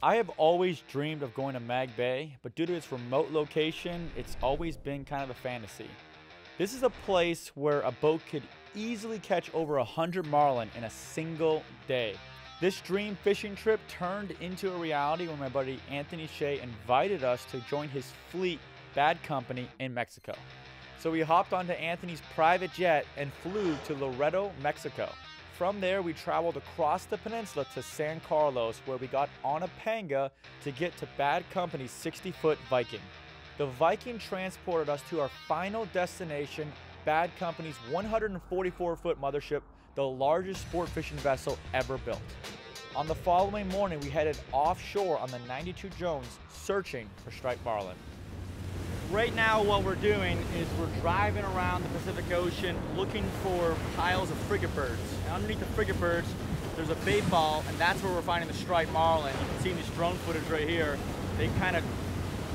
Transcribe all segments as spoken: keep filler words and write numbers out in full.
I have always dreamed of going to Mag Bay, but due to its remote location, it's always been kind of a fantasy. This is a place where a boat could easily catch over one hundred marlin in a single day. This dream fishing trip turned into a reality when my buddy Anthony Hsieh invited us to join his fleet, Bad Company, in Mexico. So we hopped onto Anthony's private jet and flew to Loreto, Mexico. From there, we traveled across the peninsula to San Carlos, where we got on a panga to get to Bad Company's sixty-foot Viking. The Viking transported us to our final destination, Bad Company's one hundred forty-four foot mothership, the largest sport fishing vessel ever built. On the following morning, we headed offshore on the ninety-two Jones, searching for striped marlin. Right now, what we're doing is we're driving around the Pacific Ocean looking for piles of frigate birds. And underneath the frigate birds, there's a bait ball, and that's where we're finding the striped marlin. You can see in this drone footage right here, they kind of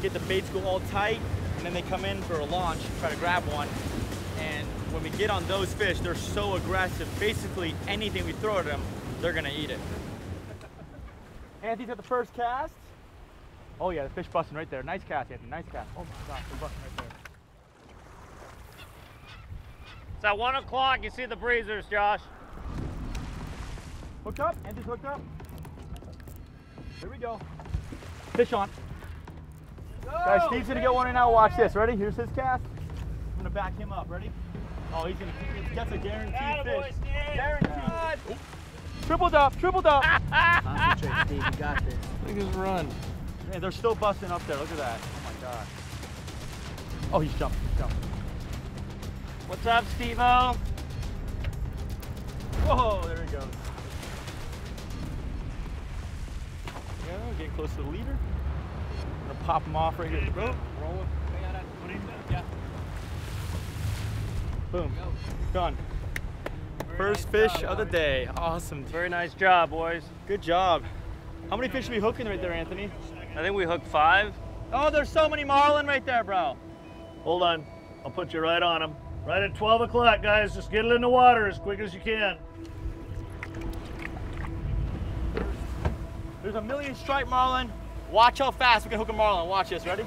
get the baits go all tight, and then they come in for a launch, try to grab one. And when we get on those fish, they're so aggressive. Basically, anything we throw at them, they're gonna eat it. Anthony's at the first cast. Oh yeah, the fish busting right there. Nice cast, Anthony, nice cast. Oh my gosh, they're busting right there. It's at one o'clock, you see the breezers, Josh. Hooked up, Anthony's hooked up. Here we go. Fish on. Go, guys, Steve's gonna get one in now, watch this. Ready, here's his cast. I'm gonna back him up, ready? Oh, he's gonna, that's a guaranteed attaboy, fish. Steve. Guaranteed. Tripled up, tripled up. Concentrate, Steve, you got this. Look at his run. Man, they're still busting up there, look at that. Oh my God. Oh, he's jumping, he's jumping. What's up, Steve-O? Whoa, there he goes. There we go, getting close to the leader. I'm gonna pop him off right here. Roll it. Yeah. Boom, done. First fish of the day, awesome. Very nice job, boys. Good job. How many fish are we hooking right there, Anthony? I think we hooked five. Oh, there's so many marlin right there, bro. Hold on, I'll put you right on them. Right at twelve o'clock, guys, just get it in the water as quick as you can. There's a million striped marlin. Watch how fast we can hook a marlin. Watch this, ready?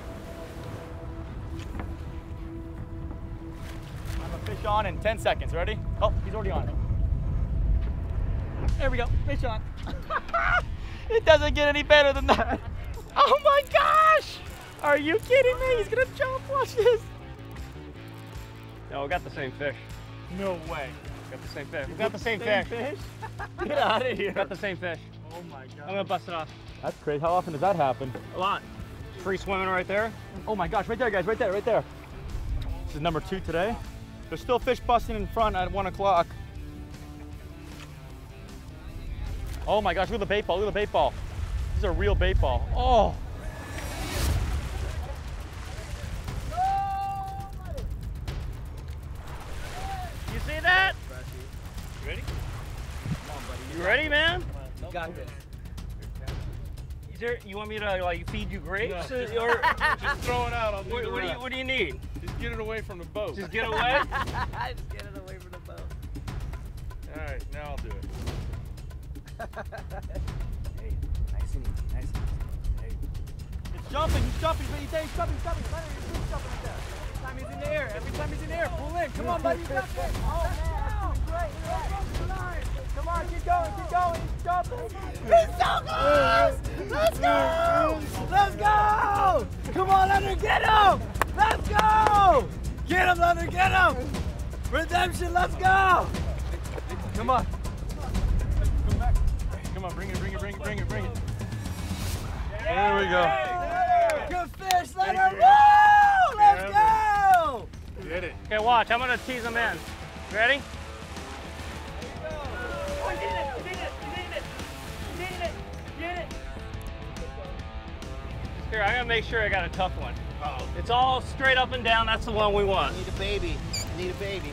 I'm gonna fish on in ten seconds, ready? Oh, he's already on. There we go, fish on. It doesn't get any better than that. Oh my gosh! Are you kidding me? He's gonna jump, watch this. No, we got the same fish. No way. We got the same fish. We got the same, same fish. fish? Get out of here. We got the same fish. Oh my God. I'm gonna bust it off. That's crazy. How often does that happen? A lot. Free swimming right there. Oh my gosh, right there, guys, right there, right there. This is number two today. There's still fish busting in front at one o'clock. Oh my gosh, look at the bait ball, look at the bait ball. This is a real bait ball. Oh! You see that? You ready? Come on, buddy. You ready, man? You got this. Is there, you want me to like feed you grapes? No. Or just throw it out. I'll what, what, do you, what do you need? Just get it away from the boat. Just get away? Just get it away from the boat. All right, now I'll do it. Hey, nice and easy, nice and easy. Hey. It's jumping, he's jumping, he's jumping, he's jumping, he's jumping, he's jumping right there. Every time he's in the air, every time he's in the air, pull in. Come on, buddy, you got this. Oh, man, that's great. Come on, keep going, keep going, he's jumping. He's so close! Let's go! Let's go! Come on, Leonard, get him! Let's go! Get him, Leonard, get him! Redemption, let's go! Come on. Come on, bring it, bring it, bring it, bring it, bring it. There we go. Good fish, Leonard. Woo! Let's go! Get it. Okay, watch. I'm gonna tease him in. Ready? There you go. Oh, you need it, you need it, you need it, you need it. Here, I gotta make sure I got a tough one. Uh-oh. It's all straight up and down. That's the one we want. I need a baby. I need a baby.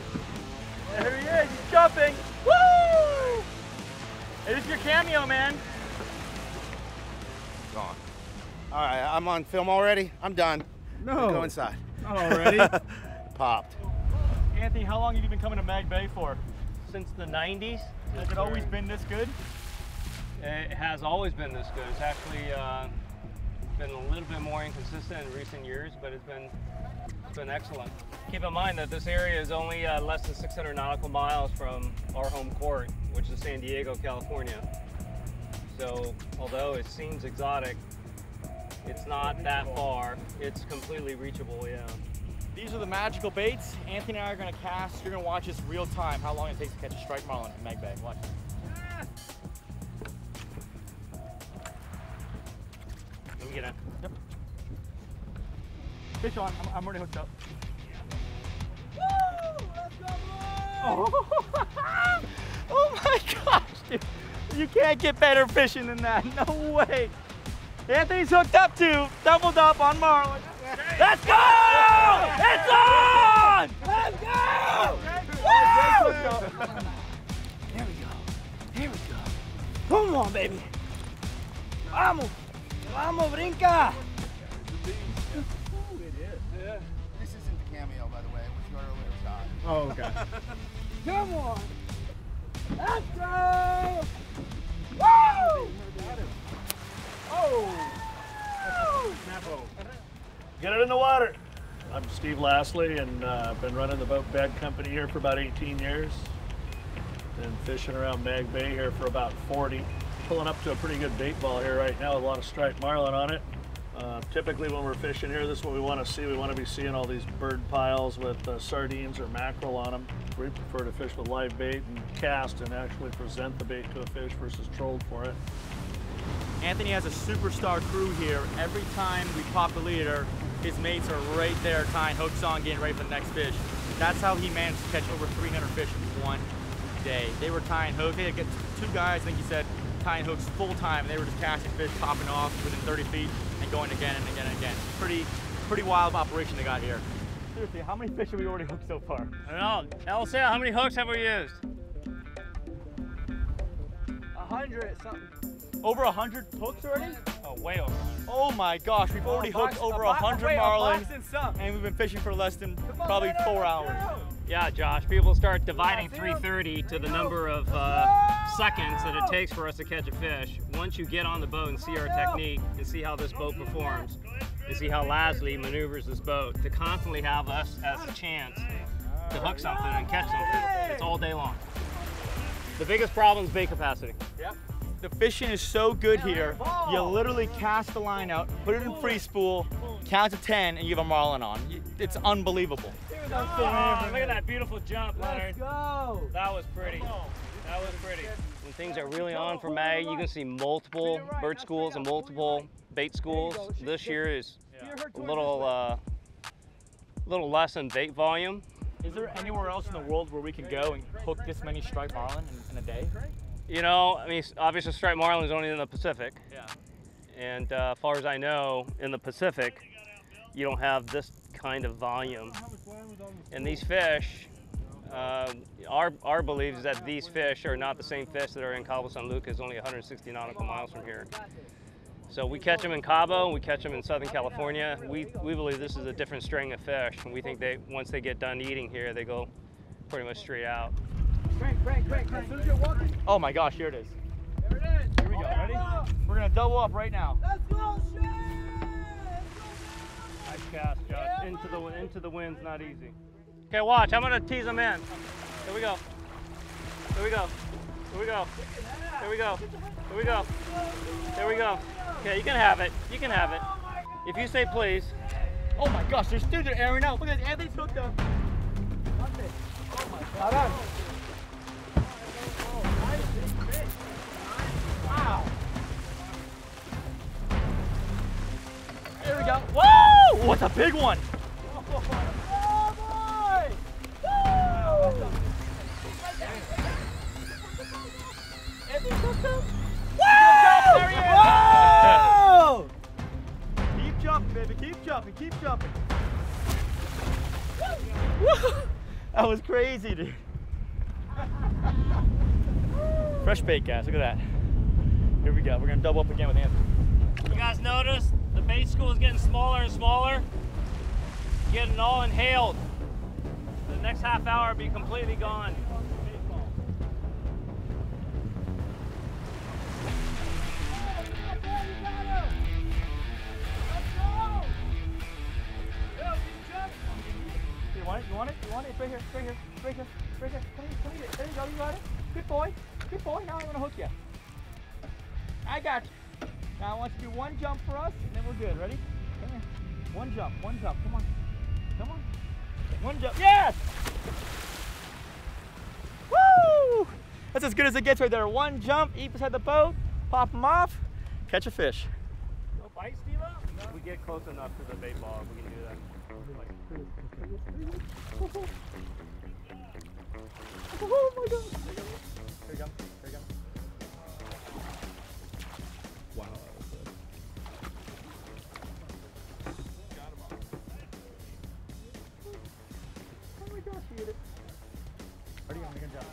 There he is. He's jumping. Woo! It is your cameo, man. Gone. All right, I'm on film already. I'm done. No. Go inside. Not already. Popped. Anthony, how long have you been coming to Mag Bay for? Since the nineties. Has it always been this good? It has always been this good. It's actually uh, been a little bit more inconsistent in recent years, but it's been it's been excellent. Keep in mind that this area is only uh, less than six hundred nautical miles from our home court, which is San Diego, California. So although it seems exotic, it's not that far. It's completely reachable, yeah. These are the magical baits. Anthony and I are gonna cast. You're gonna watch this real time, how long it takes to catch a striped marlin in Mag Bay. Watch. Ah. Let me get it. Yep. Fish on, I'm, I'm already hooked up. Yeah. Woo! Let's go, boys! Oh. Oh my gosh, dude. You can't get better fishing than that, no way. Anthony's hooked up too, doubled up on marlin. Let's go! It's on! Let's go! Woo! Here we go. Here we go. Come on, baby. Vamos. Vamos, brinca. This isn't the cameo, by the way. It was your earlier shot. Oh, okay. Come on. Let's go! Woo! Oh! Get it in the water. I'm Steve Lasley, and uh, I've been running the boat Bad Company here for about eighteen years. Been fishing around Mag Bay here for about forty. Pulling up to a pretty good bait ball here right now with a lot of striped marlin on it. Uh, typically when we're fishing here, this is what we want to see. We want to be seeing all these bird piles with uh, sardines or mackerel on them. We prefer to fish with live bait and cast and actually present the bait to a fish versus trolled for it. Anthony has a superstar crew here. Every time we pop the leader, his mates are right there tying hooks on, getting ready for the next fish. That's how he managed to catch over three hundred fish in one day. They were tying hooks. They had two guys, I think he said, tying hooks full time. They were just casting fish, popping off within thirty feet, and going again and again and again. Pretty, pretty wild operation they got here. Seriously, how many fish have we already hooked so far? I don't know. L S L, how many hooks have we used? A hundred something. Over a hundred hooks already? Oh, way over. Oh my gosh, we've already oh, hooked box, over a hundred marlin, and, and we've been fishing for less than on, probably later, four hours. Go. Yeah, Josh, people start dividing three thirty to the number of uh, seconds that it takes for us to catch a fish. Once you get on the boat and see our technique and see how this boat performs, and see how Lasley maneuvers this boat to constantly have us as a chance to hook something and catch something. It's all day long. The biggest problem is bait capacity. Yep. The fishing is so good here, you literally cast the line out, put it in free spool, count to ten, and you have a marlin on. It's unbelievable. Oh, look at that beautiful jump, Leonard. Let's go. That was pretty. That was pretty. When things are really on for May, you can see multiple bird schools and multiple bait schools. This year is a little, uh, little less in bait volume. Is there anywhere else in the world where we can go and hook this many striped marlin in, in a day? You know, I mean, obviously striped marlin is only in the Pacific. Yeah. And uh, as far as I know, in the Pacific, you don't have this kind of volume. And these fish, uh, our, our belief is that these fish are not the same fish that are in Cabo San Lucas, only one hundred sixty nautical miles from here. So we catch them in Cabo, we catch them in Southern California. We, we believe this is a different string of fish. And we think they, once they get done eating here, they go pretty much straight out. Great, great, great, great. As soon as you're walking. Oh my gosh, here it is. There it is. Here we go, ready? We're gonna double up right now. Let's go, Shane! Cast, Josh. Into the into the wind's not easy. Okay, watch. I'm gonna tease them in. Here we go. Here we go. Here we go. Here we go. Here we go. Here we go. Okay, you can have it. You can have it. If you say please. Oh my gosh, there's dudes are airing out. Look at Anthony's hooked up. Oh my God. Wow. Here we go. Whoa! Oh, it's a big one! Oh boy! Woo! Keep jumping, baby, keep jumping, keep jumping. That was crazy, dude. Fresh bait, guys, look at that. Here we go, we're gonna double up again with Anthony. You guys notice? The bait school is getting smaller and smaller, getting all inhaled. The next half hour will be completely gone. right here, right here, right here, right here. Come here, come here. There you go, you got it. Good boy, good boy. Now I'm gonna hook you. I got you. Now I want you to do one jump for us, and then we're good. Ready? Come here. One jump, one jump. Come on, come on. One jump. Yes. Woo! That's as good as it gets right there. One jump, eat beside the boat, pop them off, catch a fish. No bite, Steve? No. We get close enough to the bait ball. If we can do that. Oh my God! Here we go. Here we go. Wow. Oh my gosh, you hit it. Where are you going? Good job.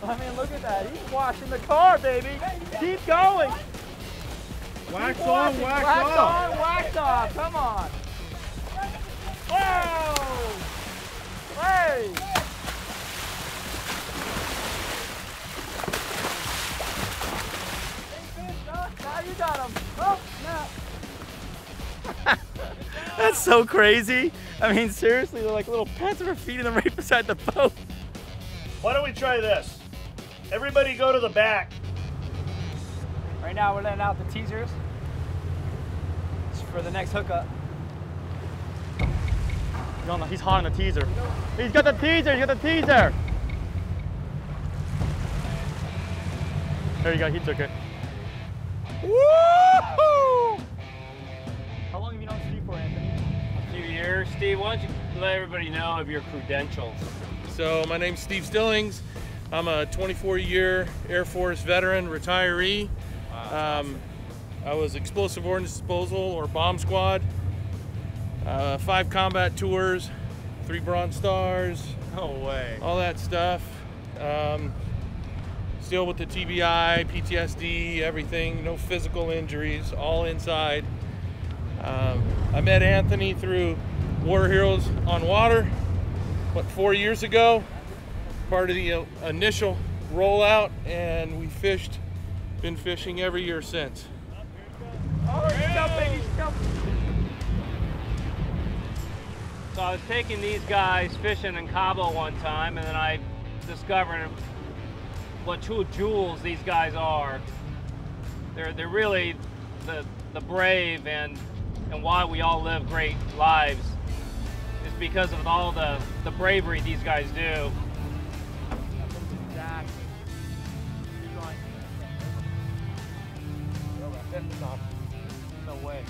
I mean, look at that. He's washing the car, baby. Keep going. Wax on, wax off. Wax on, wax off. Come on. Whoa. Hey. Now you got him. Oh, snap. That's so crazy. I mean, seriously, they're like little pets, and we're feeding them right beside the boat. Why don't we try this? Everybody go to the back. Right now we're letting out the teasers. It's for the next hookup. He's hot on the teaser. He's got the teaser, he's got the teaser. There you go, he took it. Woo-hoo! How long have you known Steve for, Anthony? A few years. Steve, why don't you let everybody know of your credentials? So my name's Steve Stillings. I'm a twenty-four year Air Force veteran, retiree. Wow, um, awesome. I was explosive ordnance disposal or bomb squad. Uh, five combat tours, three Bronze Stars. No way. All that stuff. Um, still with the T B I, P T S D, everything. No physical injuries, all inside. Um, I met Anthony through War Heroes on Water, what, four years ago? Part of the initial rollout, and we fished, been fishing every year since. Oh, he's jumping, he's jumping. So I was taking these guys fishing in Cabo one time, and then I discovered what two jewels these guys are. They're they're really the the brave, and and why we all live great lives is because of all the the bravery these guys do. No way.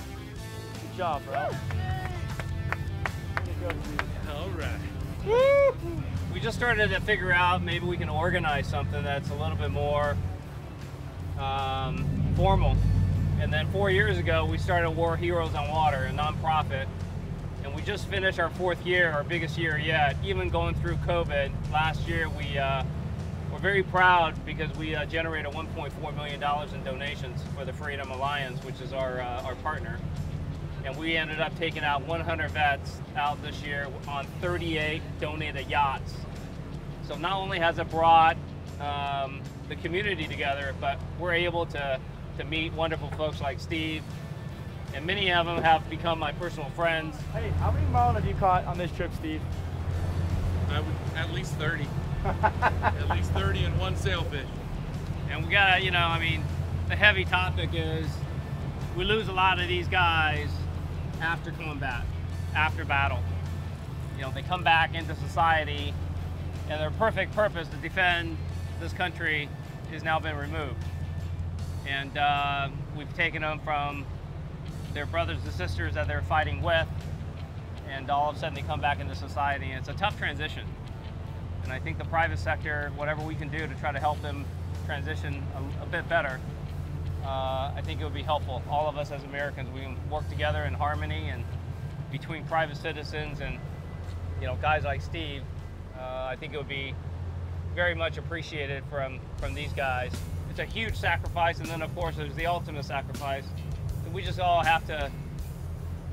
Good job, bro. All right. We just started to figure out maybe we can organize something that's a little bit more um, formal. And then four years ago, we started War Heroes on Water, a nonprofit. And we just finished our fourth year, our biggest year yet. Even going through COVID last year, we uh, We're very proud because we uh, generated one point four million dollars in donations for the Freedom Alliance, which is our uh, our partner, and we ended up taking out one hundred vets out this year on thirty-eight donated yachts. So not only has it brought um, the community together, but we're able to to meet wonderful folks like Steve, and many of them have become my personal friends. Hey, how many marlin have you caught on this trip, Steve? I would, at least thirty. At least thirty and one sailfish. And we gotta, you know, I mean, the heavy topic is we lose a lot of these guys after combat, after battle. You know, they come back into society and their perfect purpose to defend this country has now been removed. And uh, we've taken them from their brothers and sisters that they're fighting with, and all of a sudden they come back into society, and it's a tough transition. And I think the private sector, whatever we can do to try to help them transition a, a bit better, uh, I think it would be helpful. All of us as Americans, we can work together in harmony, and between private citizens and, you know, guys like Steve, uh, I think it would be very much appreciated from, from these guys. It's a huge sacrifice, and then of course there's the ultimate sacrifice. We just all have to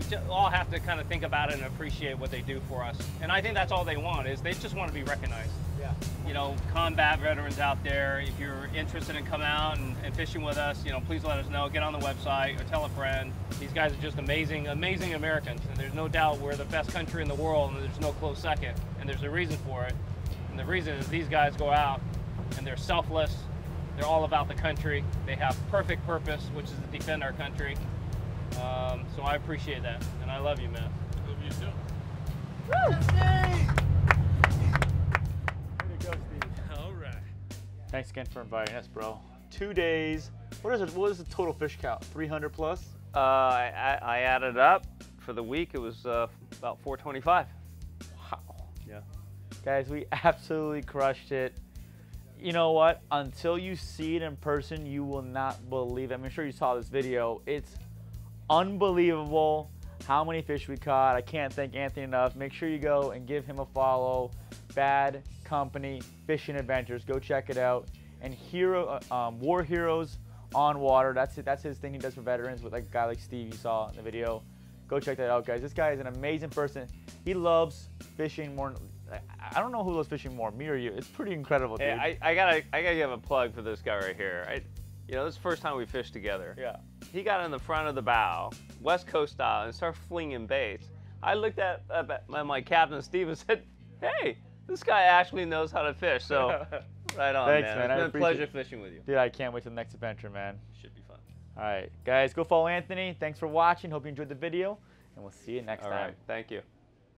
we all have to kind of think about it and appreciate what they do for us. And I think that's all they want, is they just want to be recognized. Yeah. You know, combat veterans out there, if you're interested in coming out and, and fishing with us, you know, please let us know. Get on the website or tell a friend. These guys are just amazing, amazing Americans. And there's no doubt we're the best country in the world, and there's no close second. And there's a reason for it. And the reason is these guys go out and they're selfless. They're all about the country. They have perfect purpose, which is to defend our country. Um, so I appreciate that, and I love you, man. I love you too. Woo! Way to go, Steve. All right. Thanks again for inviting us, bro. Two days. What is it? What is the total fish count? three hundred plus? Uh, I, I added up for the week. It was uh, about four twenty-five. Wow. Yeah. Guys, we absolutely crushed it. You know what? Until you see it in person, you will not believe it. I'm sure you saw this video. It's unbelievable how many fish we caught. I can't thank Anthony enough. Make sure you go and give him a follow. Bad Company Fishing Adventures. Go check it out. And Hero, uh, um, War Heroes on Water. That's it. That's his thing he does for veterans with like a guy like Steve you saw in the video. Go check that out, guys. This guy is an amazing person. He loves fishing more. I don't know who loves fishing more, me or you. It's pretty incredible, dude. Hey, I, I gotta, I gotta give a plug for this guy right here. I, you know, this is the first time we fished together. Yeah. He got in the front of the bow, West Coast style, and started flinging baits. I looked at, up at my, my captain, Steve, and said, "Hey, this guy actually knows how to fish." So, right on. Thanks, man. man. It's I been a pleasure it. fishing with you. Dude, I can't wait till the next adventure, man. Should be fun. All right, guys, go follow Anthony. Thanks for watching. Hope you enjoyed the video, and we'll see you next All time. All right. Thank you.